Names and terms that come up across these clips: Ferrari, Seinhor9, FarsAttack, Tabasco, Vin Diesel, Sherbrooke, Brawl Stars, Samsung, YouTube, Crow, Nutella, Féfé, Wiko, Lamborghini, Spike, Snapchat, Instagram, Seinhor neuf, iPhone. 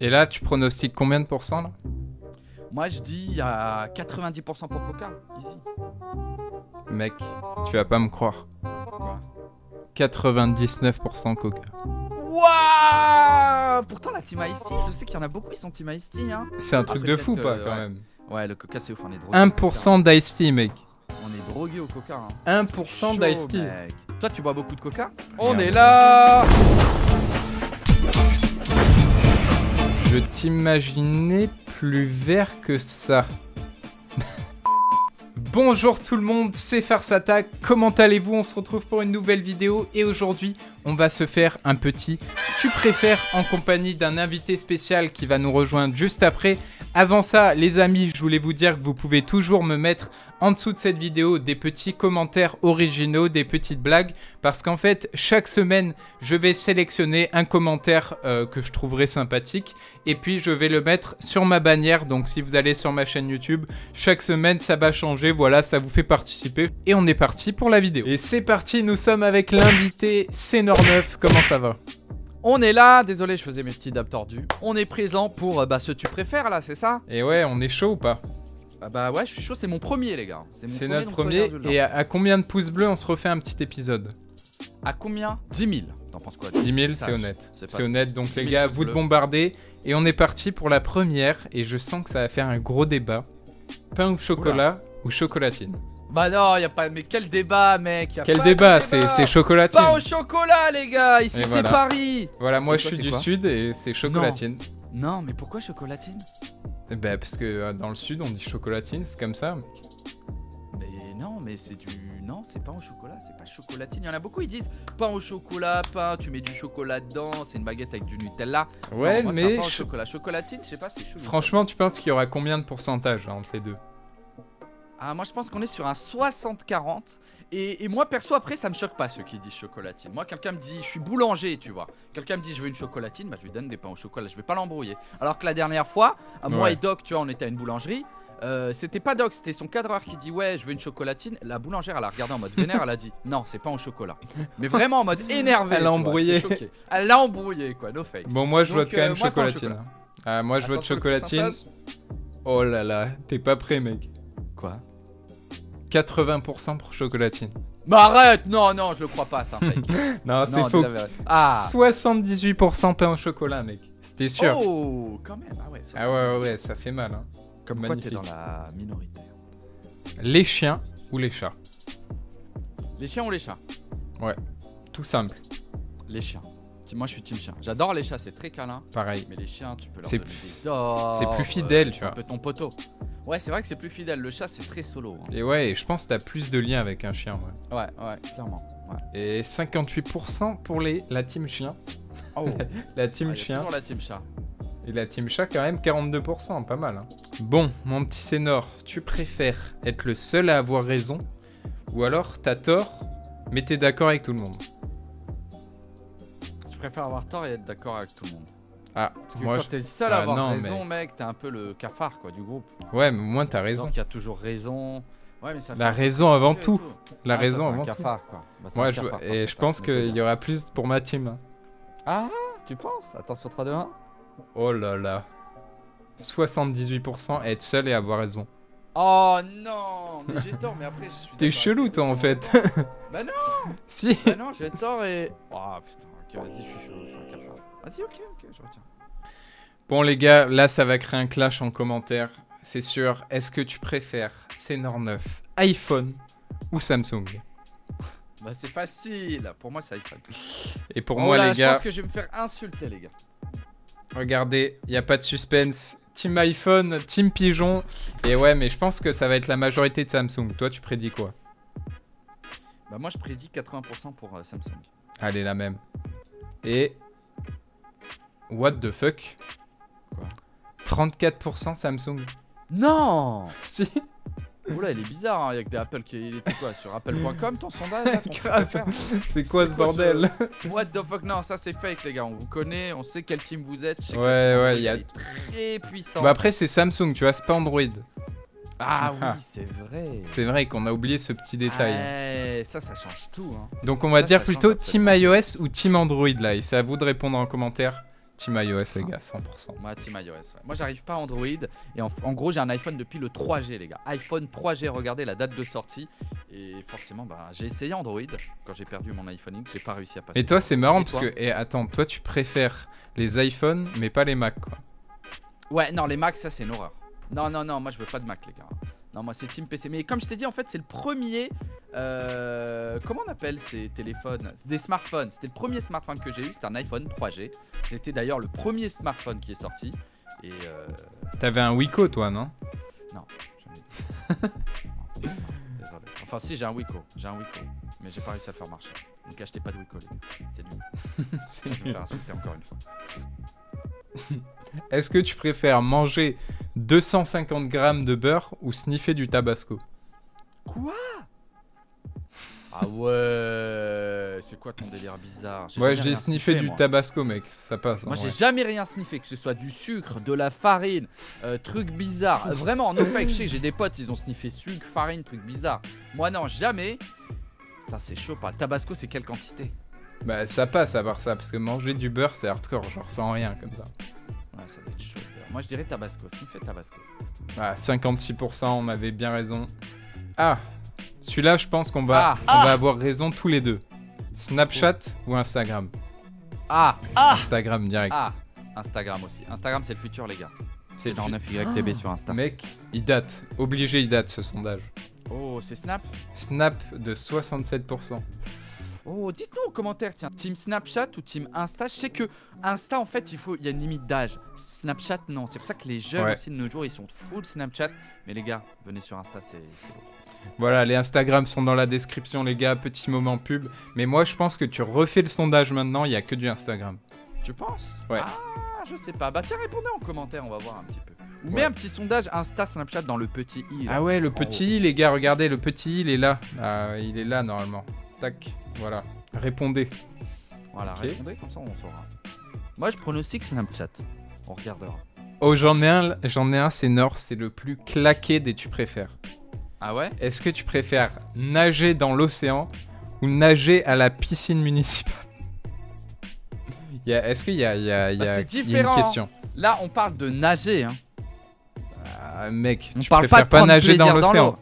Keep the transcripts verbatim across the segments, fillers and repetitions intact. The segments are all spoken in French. Et là, tu pronostiques combien de pourcents là? Moi, je dis à quatre-vingt-dix pour cent pour Coca, easy. Mec, tu vas pas me croire. Quoi? quatre-vingt-dix-neuf pour cent Coca. Wouah! Pourtant, la Team Ice Tea, je sais qu'il y en a beaucoup, ils sont Team Ice Tea, hein. C'est un truc Après, de fou, pas, euh, quand ouais. même. Ouais, le Coca, c'est ouf, on est drogué. un pour cent d'Ice Tea, mec. On est drogué au Coca, hein. un pour cent d'Ice Tea. Mec. Toi, tu bois beaucoup de Coca? On Merde. est là. Je t'imaginais plus vert que ça. Bonjour tout le monde, c'est FarsAttack. Comment allez-vous? On se retrouve pour une nouvelle vidéo et aujourd'hui, on va se faire un petit tu préfères en compagnie d'un invité spécial qui va nous rejoindre juste après. Avant ça, les amis, je voulais vous dire que vous pouvez toujours me mettre en dessous de cette vidéo des petits commentaires originaux, des petites blagues, parce qu'en fait, chaque semaine, je vais sélectionner un commentaire euh, que je trouverai sympathique, et puis je vais le mettre sur ma bannière. Donc si vous allez sur ma chaîne YouTube, chaque semaine, ça va changer, voilà, ça vous fait participer. Et on est parti pour la vidéo. Et c'est parti, nous sommes avec l'invité Seinhor neuf, comment ça va ? On est là, désolé, je faisais mes petits dabs tordus. On est présent pour euh, bah, ce tu préfères là, c'est ça? Et ouais, on est chaud ou pas? Bah, bah ouais, je suis chaud, c'est mon premier les gars. C'est notre premier. Et à, à combien de pouces bleus on se refait un petit épisode? À combien? Dix mille. T'en penses quoi? Dix mille, c'est honnête. C'est honnête, donc les gars, vous de bombarder. Et on est parti pour la première. Et je sens que ça va faire un gros débat. Pain ou chocolat? Oula. Ou chocolatine? Bah non, y a pas. Mais quel débat, mec! Y a quel pas débat? C'est chocolatine! Pas au chocolat, les gars! Ici, c'est voilà. Paris! Voilà, moi je suis du sud et c'est chocolatine. Non. non, mais pourquoi chocolatine? Bah, parce que dans le sud, on dit chocolatine, c'est comme ça. Mais non, mais c'est du. Non, c'est pas au chocolat, c'est pas chocolatine. Y en a beaucoup, ils disent pain au chocolat, pain, tu mets du chocolat dedans, c'est une baguette avec du Nutella. Ouais, non, moi, mais. Pain au chocolat. Chocolatine, je sais pas si c'est. Franchement, tu penses qu'il y aura combien de pourcentage hein, entre les deux? Ah, moi je pense qu'on est sur un soixante quarante et, et moi perso après ça me choque pas ceux qui disent chocolatine. Moi quelqu'un me dit je suis boulanger tu vois. Quelqu'un me dit je veux une chocolatine, bah je lui donne des pains au chocolat, je vais pas l'embrouiller. Alors que la dernière fois, à ouais. moi et Doc tu vois on était à une boulangerie, euh, c'était pas Doc, c'était son cadreur qui dit ouais je veux une chocolatine. La boulangère elle a regardé en mode vénère, elle a dit non c'est pas au chocolat. Mais vraiment en mode énervé. Elle l'a embrouillé. Elle l'a embrouillé quoi, no fake. Bon moi je vote quand même chocolatine. Ah moi je vote chocolatine. Oh là là, t'es pas prêt mec. Quoi? quatre-vingts pour cent pour chocolatine. Bah arrête! Non, non, je le crois pas, ça. Non, c'est faux. Ah. soixante-dix-huit pour cent pain au chocolat, mec. C'était sûr. Oh, quand même. Ah ouais, ah ouais, ouais, ça fait mal. Hein. Comme quoi, t'es dans la minorité. Les chiens ou les chats? Les chiens ou les chats? Ouais, tout simple. Les chiens. Moi, je suis team chien. J'adore les chats, c'est très câlin. Pareil. Mais les chiens, tu peux leur donner des ordres. C'est plus fidèle, euh, tu vois. Un peu ton poteau. Ouais, c'est vrai que c'est plus fidèle. Le chat, c'est très solo. Hein. Et ouais, je pense que t'as plus de liens avec un chien. Ouais, ouais, ouais clairement. Ouais. Et cinquante-huit pour cent pour les... la team chien. Oh. la team ah, chien. Toujours la team chat. Et la team chat, quand même, quarante-deux pour cent. Pas mal. Hein. Bon, mon petit Seinhor, tu préfères être le seul à avoir raison ou alors t'as tort, mais t'es d'accord avec tout le monde? Je préfère avoir tort et être d'accord avec tout le monde. Ah, parce que moi, quand je... t'es le seul à ah, avoir non, raison, mais... mec, t'es un peu le cafard quoi du groupe. Ouais, mais au moins t'as raison. Donc y a toujours raison. Ouais, mais ça la raison avant tout. tout. La ah, raison toi, avant un tout. Cafard, quoi. Bah, moi, un je... Cafard, et je pense qu'il y aura plus pour ma team. Ah, tu penses? Attention trois, deux, un. Oh là là. soixante-dix-huit pour cent être seul et avoir raison. Oh non, mais j'ai tort, mais après je suis. T'es chelou toi en fait. Bah non. Si. Bah non, j'ai tort et. Oh putain. Ok, vas-y, je suis chaud, je suis un cafard. Vas-y, ok, ok, je retiens. Bon, les gars, là, ça va créer un clash en commentaire. C'est sûr. Est-ce que tu préfères Seinhor neuf, iPhone ou Samsung? Bah, c'est facile. Pour moi, c'est iPhone. Et pour oh moi, là, les gars. Je pense que je vais me faire insulter, les gars. Regardez, il n'y a pas de suspense. Team iPhone, Team Pigeon. Et ouais, mais je pense que ça va être la majorité de Samsung. Toi, tu prédis quoi? Bah, moi, je prédis quatre-vingts pour cent pour euh, Samsung. Allez, la même. Et what the fuck? Quoi? trente-quatre pour cent Samsung. Non. Si. Oula, il est bizarre, hein. Il y a que des Apple qui... Il était quoi? Sur Apple point com ton sondage? C'est quoi ce bordel sur... What the fuck? Non, ça c'est fake les gars, on vous connaît, on sait quelle team vous êtes. Ouais, ouais, il y a... Très puissant. Bah après c'est Samsung, tu vois, c'est pas Android. Ah, ah oui, c'est vrai. C'est vrai qu'on a oublié ce petit détail. Ah, ça, ça change tout. Hein. Donc on va ça, dire ça plutôt Team iOS ou Team Android là. Et c'est à vous de répondre en commentaire. Team iOS les gars, cent pour cent. Moi Team iOS, ouais. Moi j'arrive pas à Android et en, en gros j'ai un iPhone depuis le trois G les gars. iPhone trois G, regardez la date de sortie. Et forcément bah, j'ai essayé Android quand j'ai perdu mon iPhone X, j'ai pas réussi à passer. Et toi c'est marrant et parce que, et attends, toi tu préfères les iPhones mais pas les Mac quoi. Ouais non les Mac ça c'est une horreur. Non non non moi je veux pas de Mac les gars. Non moi c'est Team P C. Mais comme je t'ai dit en fait c'est le premier euh, comment on appelle ces téléphones, des smartphones. C'était le premier smartphone que j'ai eu, c'était un iPhone trois G. C'était d'ailleurs le premier smartphone qui est sorti. Et euh... t'avais un Wiko toi non? Non jamais. Désolé. Enfin si j'ai un Wiko, j'ai un Wiko mais j'ai pas réussi à faire marcher. Donc achetez pas de Wiko les gars. C'est nul. C'est nul. Je vais me faire insulter encore une fois. Est-ce que tu préfères manger deux cent cinquante grammes de beurre ou sniffer du Tabasco? Quoi? Ah ouais, c'est quoi ton délire bizarre? Ouais, j'ai sniffé, sniffé du moi. Tabasco, mec, ça passe. Moi, j'ai jamais rien sniffé, que ce soit du sucre, de la farine, euh, truc bizarre. Vraiment, no fake, je sais que j'ai des potes, ils ont sniffé sucre, farine, truc bizarre. Moi, non, jamais. Putain, c'est chaud, pas. Tabasco, c'est quelle quantité? Bah ça passe à part ça, parce que manger du beurre c'est hardcore, genre sans rien comme ça. Ouais ça doit être chaud. Moi je dirais Tabasco, ce qui fait Tabasco. Ah cinquante-six pour cent, on avait bien raison. Ah, celui-là je pense qu'on va, ah, on ah. va avoir raison tous les deux. Snapchat oh. ou Instagram? Ah, ah Instagram direct. Ah, Instagram aussi. Instagram c'est le futur les gars. C'est dans neuf Y T B sur Insta. Mec, il date, obligé il date ce sondage. Oh c'est Snap? Snap de soixante-sept pour cent. Oh, dites-nous en commentaire, tiens, Team Snapchat ou Team Insta? Je sais que Insta, en fait, il faut, il y a une limite d'âge. Snapchat, non. C'est pour ça que les jeunes ouais. aussi de nos jours, ils sont full Snapchat. Mais les gars, venez sur Insta, c'est beau. Voilà, les Instagram sont dans la description, les gars. Petit moment pub. Mais moi, je pense que tu refais le sondage maintenant, il n'y a que du Instagram. Tu penses? Ouais. Ah, je sais pas. Bah tiens, répondez en commentaire, on va voir un petit peu. Ou ouais. mets un petit sondage Insta, Snapchat dans le petit i. Là. Ah ouais, le petit i, les gars, regardez, le petit i, il est là. Euh, il est là, normalement. Tac, voilà, répondez. Voilà, okay. répondez, comme ça on saura. Moi je pronostique Snapchat, on regardera. Oh j'en ai un, j'en ai un, c'est Nord, c'est le plus claqué des tu préfères. Ah ouais? Est-ce que tu préfères nager dans l'océan ou nager à la piscine municipale? Est-ce qu'il y a, y a, y a, bah, y a une question? Là on parle de nager hein. Bah, mec, on tu parle préfères pas, pas nager dans l'océan?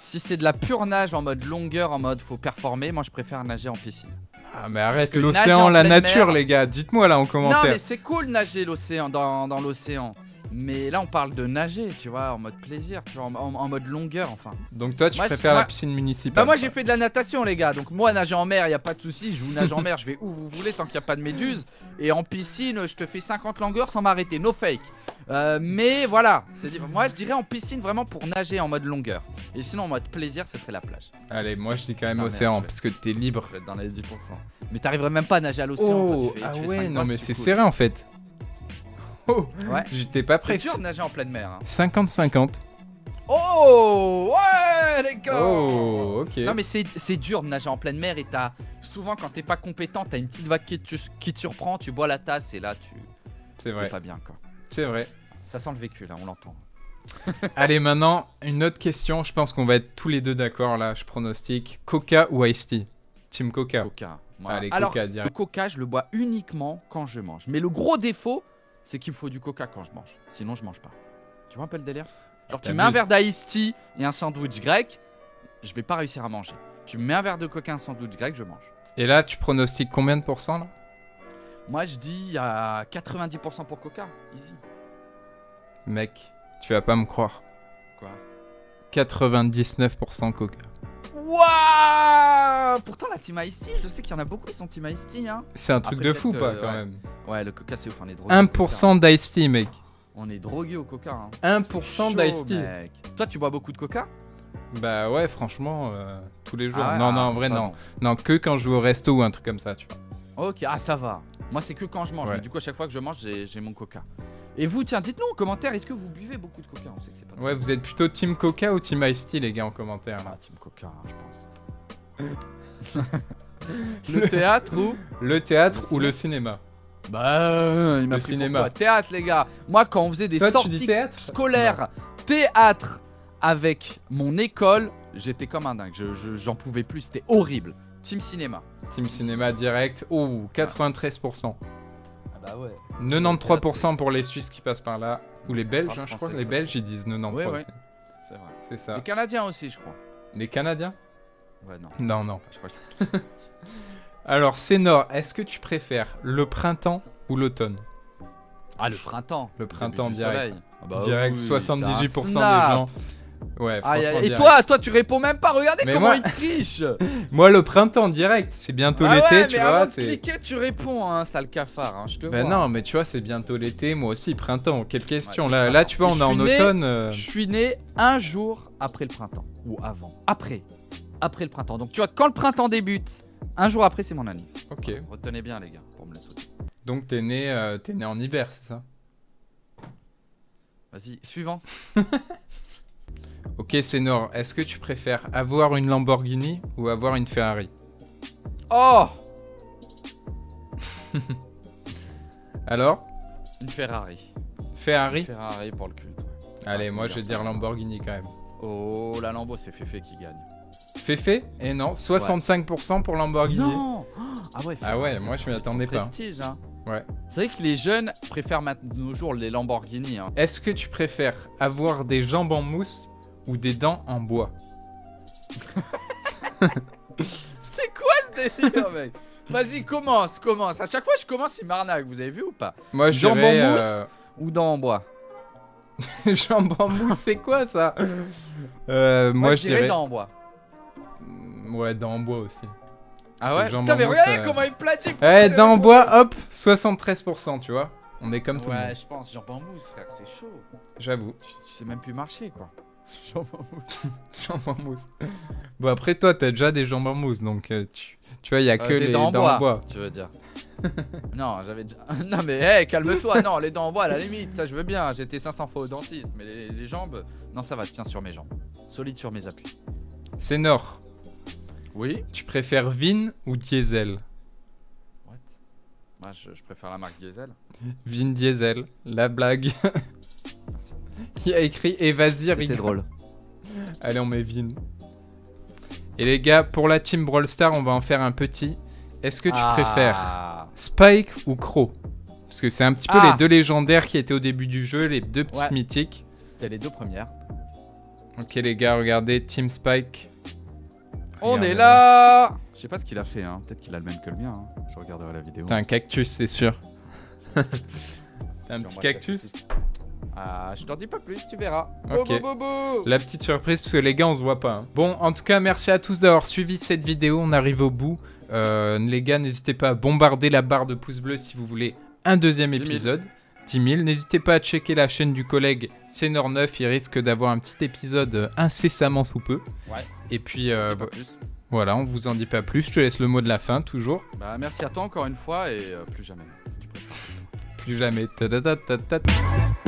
Si c'est de la pure nage en mode longueur, en mode faut performer, moi je préfère nager en piscine. Ah mais arrête, l'océan, la nature mer, les gars, dites-moi là en commentaire. Non mais c'est cool nager l'océan dans, dans l'océan. Mais là on parle de nager, tu vois, en mode plaisir, tu vois, en, en mode longueur enfin. Donc toi tu moi, préfères la piscine municipale? Bah moi j'ai fait de la natation les gars, donc moi nager en mer y a pas de souci, je vous nage en mer, je vais où vous voulez tant qu'il y a pas de méduses. Et en piscine je te fais cinquante longueurs sans m'arrêter, no fake. Euh, mais voilà, moi je dirais en piscine vraiment pour nager en mode longueur. Et sinon en mode plaisir, ce serait la plage. Allez, moi je dis quand même océan merde, parce que t'es libre. Je vais être dans les dix pour cent. Mais t'arriverais même pas à nager à l'océan. Oh, ah tu fais ouais, non mais c'est serré en fait. Oh, ouais. J'étais pas prêt. C'est dur de nager en pleine mer. cinquante cinquante. Oh, ouais les gars. Oh, ok. Non mais c'est dur de nager en pleine mer et t'as souvent quand t'es pas compétent, t'as une petite vague qui te, qui te surprend, tu bois la tasse et là tu. C'est vrai. T'es pas bien quoi. C'est vrai. Ça sent le vécu là, on l'entend. Allez maintenant, une autre question, je pense qu'on va être tous les deux d'accord là, je pronostique. Coca ou Ice Tea? Team Coca. Coca. Ouais. Allez, alors, Coca, direct. Le Coca, je le bois uniquement quand je mange. Mais le gros défaut, c'est qu'il me faut du Coca quand je mange. Sinon, je mange pas. Tu vois un peu le délire? Genre, tu mets un verre d'Ice Tea et un sandwich grec, je vais pas réussir à manger. Tu mets un verre de Coca et un sandwich grec, je mange. Et là, tu pronostiques combien de pourcents là? Moi je dis à quatre-vingt-dix pour cent pour Coca, easy. Mec, tu vas pas me croire. Quoi? quatre-vingt-dix-neuf pour cent Coca. Waouh! Pourtant la Team Ice Tea, je sais qu'il y en a beaucoup qui sont Team Ice Tea hein. C'est un truc Après, de fou euh, pas quand ouais. même. Ouais le Coca c'est ouf, on est drogué. un pour cent d'Ice Tea mec. On est drogué au Coca hein. un pour cent d'Ice Tea. Mec. Toi tu bois beaucoup de Coca? Bah ouais franchement euh, tous les jours. Ah ouais, non ah, non en vrai non. Non que quand je vais au resto ou un truc comme ça tu vois. Ok, ah ça va. Moi c'est que quand je mange, ouais. mais du coup à chaque fois que je mange j'ai mon Coca. Et vous tiens, dites-nous en commentaire, est-ce que vous buvez beaucoup de Coca? On sait que c'est pas. Ouais, vous êtes plutôt Team Coca ou Team Ice Tea les gars en commentaire là. Ah, Team Coca, je pense. Le théâtre ou Le théâtre le ou le cinéma? Bah, il m'a pris pour quoi? Théâtre les gars. Moi quand on faisait des Toi, sorties scolaires, non. théâtre avec mon école, j'étais comme un dingue, j'en je, je, pouvais plus, c'était horrible. Team Cinéma. Team Cinéma direct. Oh, quatre-vingt-treize pour cent. Ah bah ouais. quatre-vingt-treize pour cent pour les Suisses qui passent par là. Ou les Belges, hein, je crois. Les Belges, ils disent quatre-vingt-treize pour cent. Ouais, ouais. C'est vrai. C'est ça. Les Canadiens aussi, je crois. Les Canadiens? Ouais, non. Non, non. Je crois que... Alors, Senor, est-ce que tu préfères le printemps ou l'automne? Ah, le printemps. Le printemps, direct. Ah bah direct, oui, soixante-dix-huit pour cent des gens. Ouais, ah, et direct. toi, toi tu réponds même pas, regardez mais comment moi... il triche. Moi le printemps direct, c'est bientôt ah l'été, ouais, tu mais vois. Avant de cliquer, tu réponds, hein, sale cafard, hein, je te ben vois. Non, mais tu vois, c'est bientôt l'été, moi aussi, printemps, quelle question. Ouais, là, là, tu vois, on est en né, automne. Euh... Je suis né un jour après le printemps, ou avant, après, après le printemps. Donc tu vois, quand le printemps débute, un jour après, c'est mon année. Ok. Voilà, retenez bien les gars, pour me le sauter. Donc t'es né, euh, t'es né en hiver, c'est ça? Vas-y, suivant. Ok, Senor, est-ce que tu préfères avoir une Lamborghini ou avoir une Ferrari? Oh. Alors? Une Ferrari. Ferrari? Une Ferrari pour le culte. Ouais. Allez, moi je vais dire Lamborghini quand même. Oh, la Lambo, c'est Féfé qui gagne. Féfé? Et non, soixante-cinq pour cent ouais. pour Lamborghini. Non. Ah ouais, Ferrari, ah ouais, moi je m'y attendais pas. Prestige, hein. Ouais. C'est vrai que les jeunes préfèrent maintenant de nos jours les Lamborghini. Hein. Est-ce que tu préfères avoir des jambes en mousse ou des dents en bois? C'est quoi ce délire, mec? Vas-y, commence, commence. À chaque fois, je commence, il m'arnaque. Vous avez vu ou pas? Moi, je jambes dirais, en mousse euh... ou dents en bois? Jambes en mousse, c'est quoi ça? euh, moi, moi, je, je dirais, dirais dents en bois. Ouais, dents en bois aussi. Ah ouais? Putain, mais regardez comment il me platique. Eh, dans le bois, hop, soixante-treize pour cent, tu vois. On est comme tout le monde. Ouais, je pense, jambes en mousse, frère, c'est chaud. J'avoue. Tu, tu sais même plus marcher, quoi. Jambes en mousse. Jambes en mousse. Bon, après, toi, t'as déjà des jambes en mousse, donc euh, tu, tu vois, il y a euh, que les dents en bois, bois. Tu veux dire. Non, j'avais déjà. Non, mais hé, hey, calme-toi. Non, les dents en bois, à la limite, ça, je veux bien. J'étais cinq cents fois au dentiste, mais les, les jambes. Non, ça va, tiens sur mes jambes. Solide sur mes appuis. C'est Nord. Oui. Tu préfères Vin ou Diesel? What? Moi, je, je préfère la marque Diesel. Vin Diesel, la blague. Merci. Qui a écrit et vas-y, rigole. C'était drôle. Allez, on met Vin. Et les gars, pour la team Brawl Stars, on va en faire un petit. Est-ce que tu ah. préfères Spike ou Crow? Parce que c'est un petit peu ah. les deux légendaires qui étaient au début du jeu, les deux petites ouais. mythiques. C'était les deux premières. Ok les gars, regardez, team Spike. On est là. Je sais pas ce qu'il a fait, hein. Peut-être qu'il a le même que le mien. Hein. Je regarderai la vidéo. T'as un cactus, c'est sûr. T'as un petit cactus? Ah, je t'en dis pas plus, tu verras. Okay. Bo, bo, bo, bo. La petite surprise, parce que les gars, on se voit pas. Hein. Bon, en tout cas, merci à tous d'avoir suivi cette vidéo. On arrive au bout. Euh, les gars, n'hésitez pas à bombarder la barre de pouces bleus si vous voulez un deuxième épisode. dix mille. N'hésitez pas à checker la chaîne du collègue Seinhor neuf, il risque d'avoir un petit épisode incessamment sous peu. Ouais. Et puis euh, voilà, on vous en dit pas plus, je te laisse le mot de la fin toujours. Bah merci à toi encore une fois et euh, plus jamais. Plus jamais. Ta -ta -ta -ta -ta.